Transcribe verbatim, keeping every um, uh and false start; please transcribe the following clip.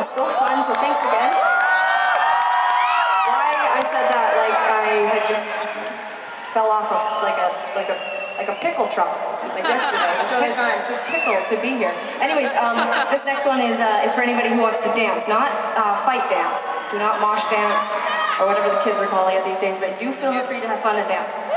was so fun, so thanks again. Why I said that, like I had just fell off of like a like a like a pickle truck like yesterday. It was really fun. Just pickled to be here. Anyways, um, this next one is uh, is for anybody who wants to dance, not uh, fight dance, do not mosh dance or whatever the kids are calling it these days, but do feel free to have fun and dance.